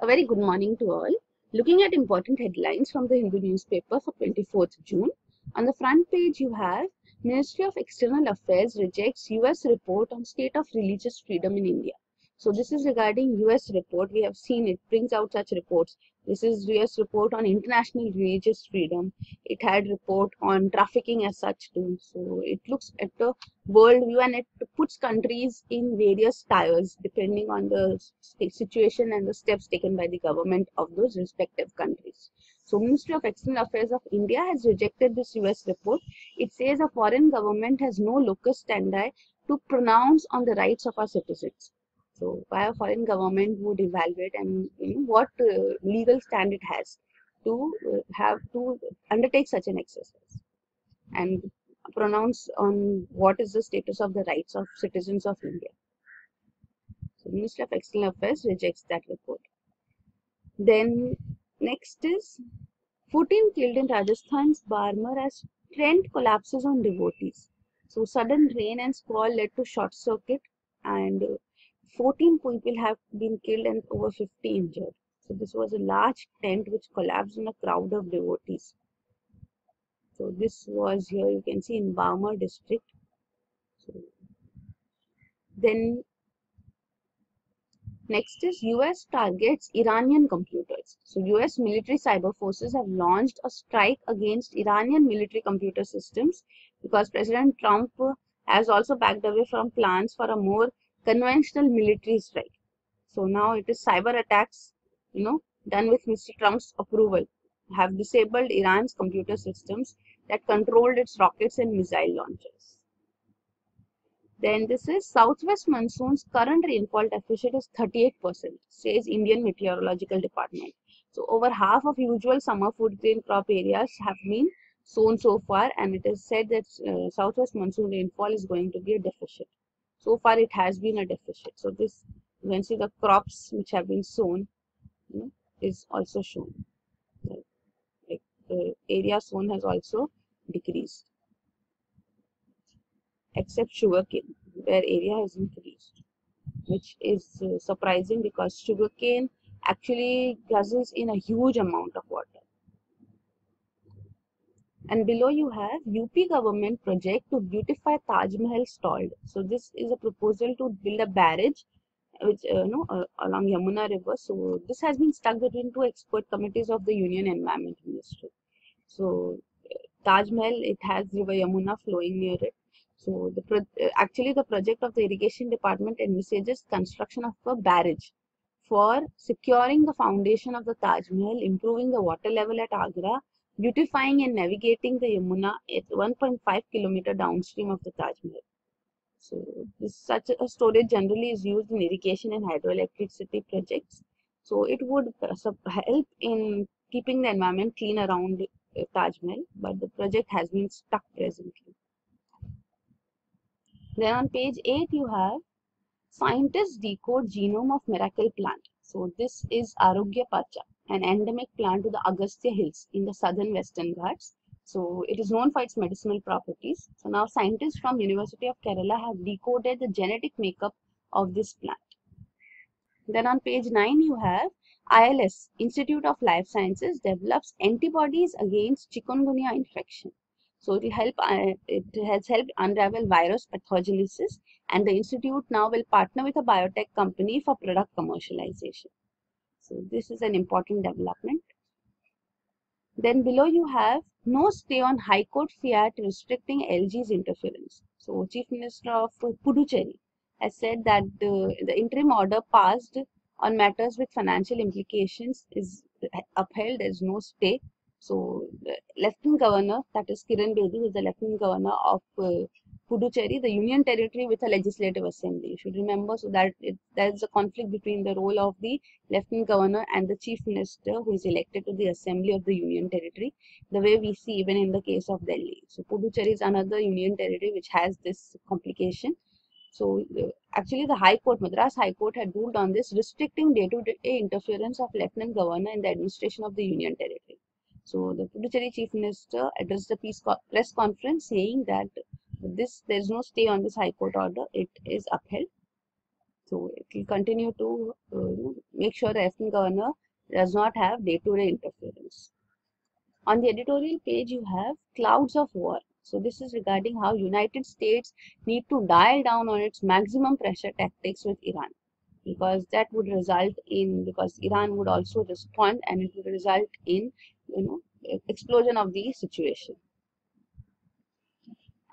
A very good morning to all. Looking at important headlines from the Hindu newspaper for 24th June. On the front page you have Ministry of External Affairs rejects US report on state of religious freedom in India. So this is regarding US report. We have seen it brings out such reports. This is US report on international religious freedom. It had report on trafficking as such too. So it looks at the world view and it puts countries in various tiers depending on the situation and the steps taken by the government of those respective countries. So Ministry of External Affairs of India has rejected this US report. It says a foreign government has no locus standi to pronounce on the rights of our citizens. So why a foreign government would evaluate and what legal stand it has to undertake such an exercise and pronounce on what is the status of the rights of citizens of India. So Ministry of External Affairs rejects that report. Then next is 14 killed in Rajasthan's Barmer as trend collapses on devotees. So sudden rain and squall led to short circuit and 14 people have been killed and over 50 injured. So this was a large tent which collapsed in a crowd of devotees. So this was here, you can see, in Barmer district. So then next is US targets Iranian computers. So US military cyber forces have launched a strike against Iranian military computer systems because President Trump has also backed away from plans for a more conventional military strike. So now it is cyber attacks, done with Mr. Trump's approval, have disabled Iran's computer systems that controlled its rockets and missile launchers. Then this is Southwest monsoon's current rainfall deficit is 38%, says Indian Meteorological Department. So over half of usual summer food grain crop areas have been sown so far, and it is said that Southwest monsoon rainfall is going to be a deficit. So far it has been a deficit. So this, you can see the crops which have been sown, is also shown. Like the area sown has also decreased, except sugarcane, where area has increased, which is surprising because sugarcane actually guzzles in a huge amount of water. And below you have UP government project to beautify Taj Mahal stalled. So this is a proposal to build a barrage which along Yamuna river. So this has been stuck between two expert committees of the Union Environment Ministry. So Taj Mahal, it has river Yamuna flowing near it. So the project of the Irrigation Department envisages construction of a barrage for securing the foundation of the Taj Mahal, improving the water level at Agra, beautifying and navigating the Yamuna at 1.5 km downstream of the Taj Mahal. So this, such a storage generally is used in irrigation and hydroelectricity projects. So it would help in keeping the environment clean around Taj Mahal, but the project has been stuck presently. Then on page 8 you have scientists decode genome of miracle plant. So this is Arogya Pacha, an endemic plant to the Agastya Hills in the southern Western Ghats. So it is known for its medicinal properties. So now scientists from University of Kerala have decoded the genetic makeup of this plant. Then on page 9 you have ILS, Institute of Life Sciences, develops antibodies against chikungunya infection. So it has helped unravel virus pathogenesis, and the institute now will partner with a biotech company for product commercialization. So this is an important development. Then below you have no stay on High Court fiat restricting LG's interference. So Chief Minister of Puducherry has said that the interim order passed on matters with financial implications is upheld. There is no stay. So the Lieutenant Governor, that is Kiran Bedi, who is the Lieutenant Governor of Puducherry, the union territory with a legislative assembly. You should remember, so that there is a conflict between the role of the Lieutenant Governor and the Chief Minister, who is elected to the assembly of the union territory, the way we see even in the case of Delhi. So Puducherry is another union territory which has this complication. So actually the High Court, Madras High Court, had ruled on this, restricting day-to-day interference of Lieutenant Governor in the administration of the union territory. So the Puducherry Chief Minister addressed the press conference saying that there is no stay on this High Court order, it is upheld. So So it will continue to make sure the acting governor does not have day-to-day interference. On the editorial page, you have clouds of war. So this is regarding how United States need to dial down on its maximum pressure tactics with Iran, because that would result in, because Iran would also respond, and it would result in, explosion of the situation.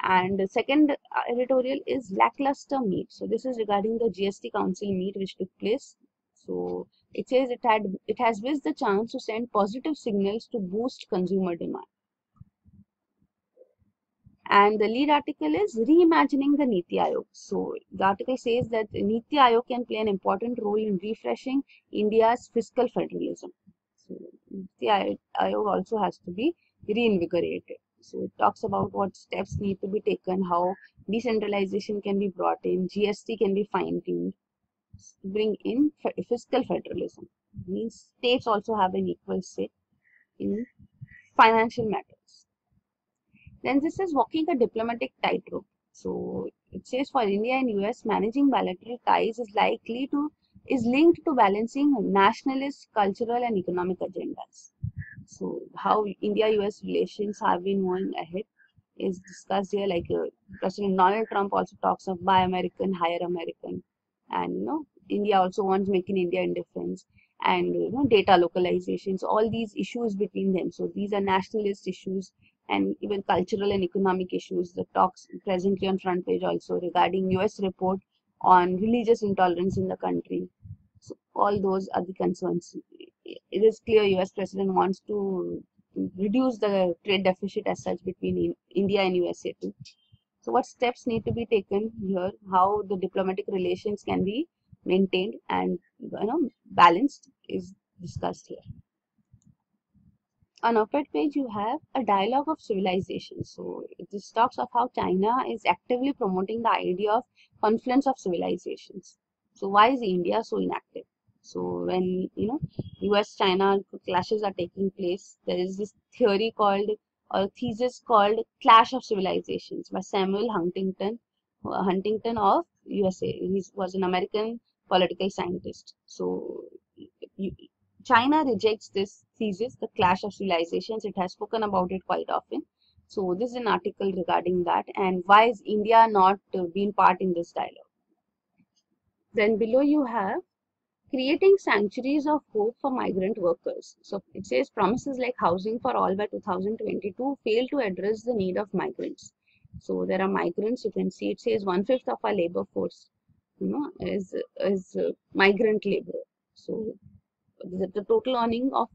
And the second editorial is lackluster meet. So this is regarding the GST Council meet which took place. So it says it has missed the chance to send positive signals to boost consumer demand. And the lead article is reimagining the NITI Aayog. So the article says that NITI Aayog can play an important role in refreshing India's fiscal federalism. So NITI Aayog also has to be reinvigorated. So it talks about what steps need to be taken, how decentralization can be brought in, GST can be fine-tuned, bring in fiscal federalism. It means states also have an equal say in financial matters. Then this is walking a diplomatic tightrope. So it says for India and US, managing bilateral ties is linked to balancing nationalist, cultural and economic agendas. So how India-US relations have been moving ahead is discussed here. Like President Donald Trump also talks of buy American, hire American, and India also wants make in India in defense, and data localizations. All these issues between them. So these are nationalist issues and even cultural and economic issues. The talks presently on front page also regarding US report on religious intolerance in the country. So all those are the concerns. It is clear US President wants to reduce the trade deficit as such between India and USA too. So what steps need to be taken here, how the diplomatic relations can be maintained and balanced is discussed here. On op-ed page you have a dialogue of civilization. So this talks of how China is actively promoting the idea of confluence of civilizations. So why is India so inactive? So when US-China clashes are taking place, there is this theory called, or thesis called, Clash of Civilizations by Samuel Huntington, of USA. He was an American political scientist. So China rejects this thesis, the Clash of Civilizations. It has spoken about it quite often. So this is an article regarding that, and why is India not being part in this dialogue. Then below you have creating sanctuaries of hope for migrant workers. So it says promises like housing for all by 2022 fail to address the need of migrants. So there are migrants, you can see it says 1/5 of our labor force is migrant labor. So the total earning of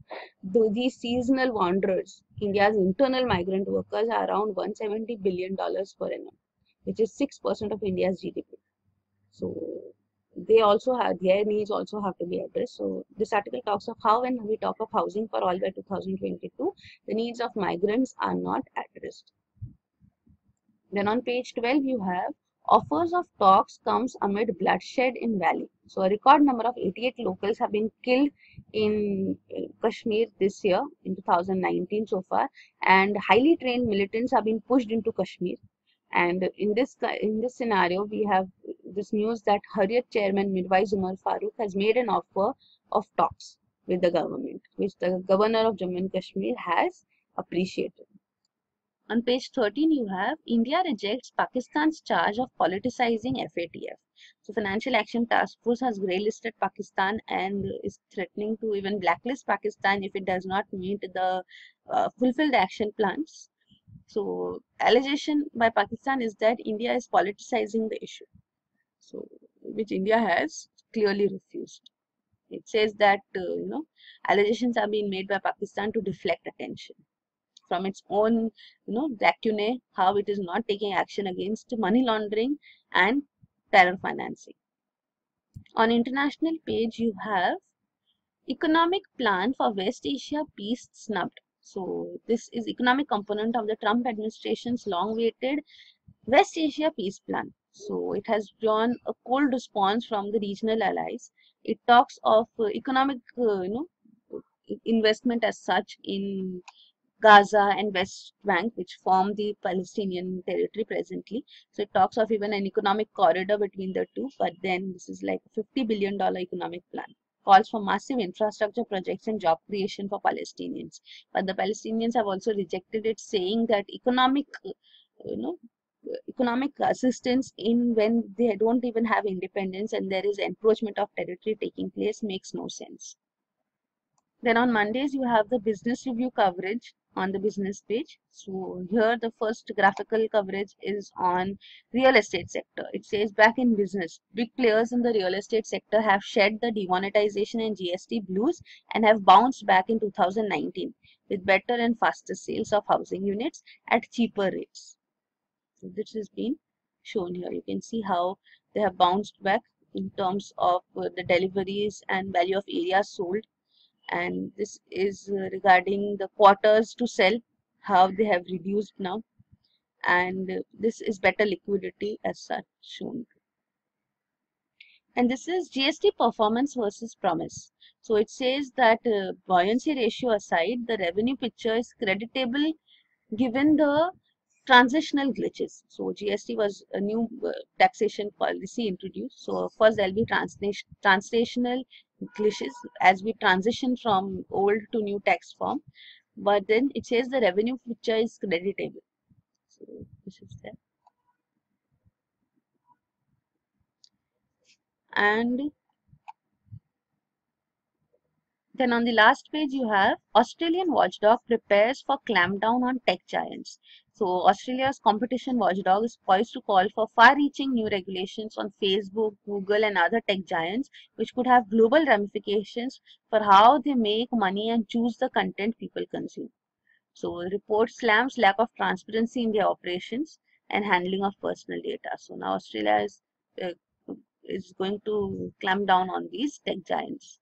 these seasonal wanderers, India's internal migrant workers, are around $170 billion per annum, which is 6% of India's GDP. So they also have, their needs also have to be addressed. So this article talks of how when we talk of housing for all by 2022, the needs of migrants are not addressed. Then on page 12 you have offers of talks comes amid bloodshed in valley. So a record number of 88 locals have been killed in Kashmir this year in 2019 so far, and highly trained militants have been pushed into Kashmir. And in this scenario, we have this news that Harriet Chairman Mirwaiz Umar Farooq has made an offer of talks with the government, which the governor of Jammu and Kashmir has appreciated. On page 13, you have India rejects Pakistan's charge of politicizing FATF. So Financial Action Task Force has greylisted Pakistan and is threatening to even blacklist Pakistan if it does not meet the fulfill the action plans. So allegation by Pakistan is that India is politicizing the issue, so which India has clearly refused. It says that allegations are being made by Pakistan to deflect attention from its own lacunae, how it is not taking action against money laundering and terror financing. On international page you have economic plan for West Asia peace snubbed. So this is economic component of the Trump administration's long-awaited West Asia peace plan. So it has drawn a cold response from the regional allies. It talks of economic investment as such in Gaza and West Bank, which form the Palestinian territory presently. So it talks of even an economic corridor between the two, but then this is like a $50 billion economic plan. Calls for massive infrastructure projects and job creation for Palestinians. But the Palestinians have also rejected it, saying that economic assistance in when they don't even have independence and there is encroachment of territory taking place makes no sense. Then on Mondays you have the business review coverage on the business page. So here the first graphical coverage is on real estate sector. It says back in business, big players in the real estate sector have shed the demonetization and GST blues and have bounced back in 2019 with better and faster sales of housing units at cheaper rates. So this has been shown here. You can see how they have bounced back in terms of the deliveries and value of areas sold. And this is regarding the quarters to sell, how they have reduced now, and this is better liquidity as such shown. And this is GST performance versus promise. So it says that buoyancy ratio aside, the revenue picture is creditable given the transitional glitches. So GST was a new taxation policy introduced. So first there will be translational glitches as we transition from old to new tax form. But then it says the revenue picture is creditable. So this is there. And then on the last page you have Australian watchdog prepares for clampdown on tech giants. So Australia's competition watchdog is poised to call for far-reaching new regulations on Facebook, Google and other tech giants, which could have global ramifications for how they make money and choose the content people consume. So the report slams lack of transparency in their operations and handling of personal data. So now Australia is going to clamp down on these tech giants.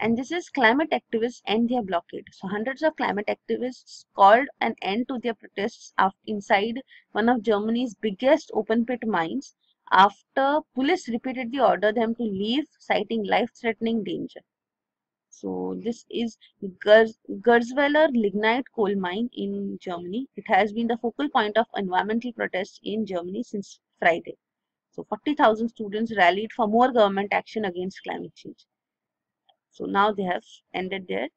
And this is climate activists end their blockade. So hundreds of climate activists called an end to their protests inside one of Germany's biggest open pit mines after police repeatedly ordered them to leave, citing life-threatening danger. So this is Gerzweiler lignite coal mine in Germany. It has been the focal point of environmental protests in Germany since Friday. So 40,000 students rallied for more government action against climate change. So now they have ended their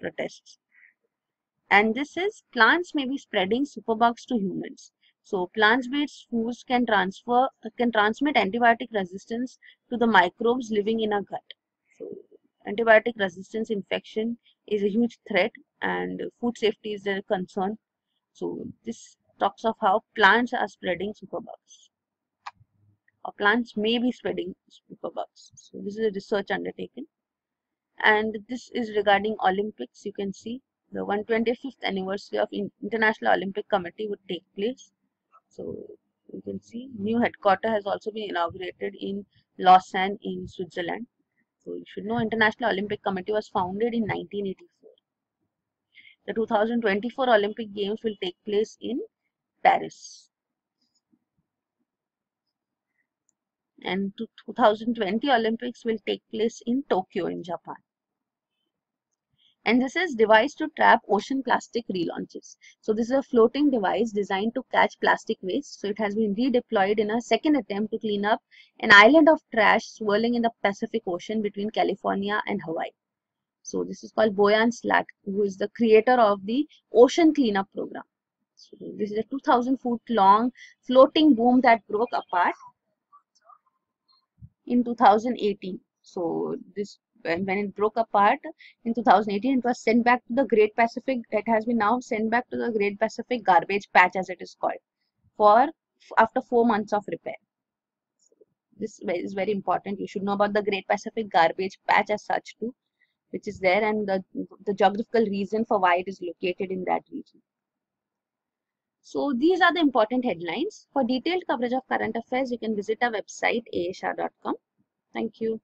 protests. And this is plants may be spreading superbugs to humans. So plant-based foods can transmit antibiotic resistance to the microbes living in our gut. So antibiotic resistance infection is a huge threat and food safety is a concern. So this talks of how plants are spreading superbugs. Or plants may be spreading superbugs. So this is a research undertaken. And this is regarding Olympics. You can see the 125th anniversary of International Olympic Committee would take place. So you can see new headquarters has also been inaugurated in Lausanne in Switzerland. So you should know International Olympic Committee was founded in 1984. The 2024 Olympic Games will take place in Paris. And 2020 Olympics will take place in Tokyo in Japan. And this is device to trap ocean plastic relaunches. So this is a floating device designed to catch plastic waste. So it has been redeployed in a second attempt to clean up an island of trash swirling in the Pacific Ocean between California and Hawaii. So this is called Boyan Slat, who is the creator of the ocean cleanup program. So this is a 2,000-foot-long floating boom that broke apart in 2018. So this, when it broke apart in 2018, it was sent back to the Great Pacific. It has been now sent back to the Great Pacific Garbage Patch, as it is called, for after 4 months of repair. So this is very important. You should know about the Great Pacific Garbage Patch as such too, which is there, and the geographical reason for why it is located in that region. So these are the important headlines. For detailed coverage of current affairs, you can visit our website, ahr.com. Thank you.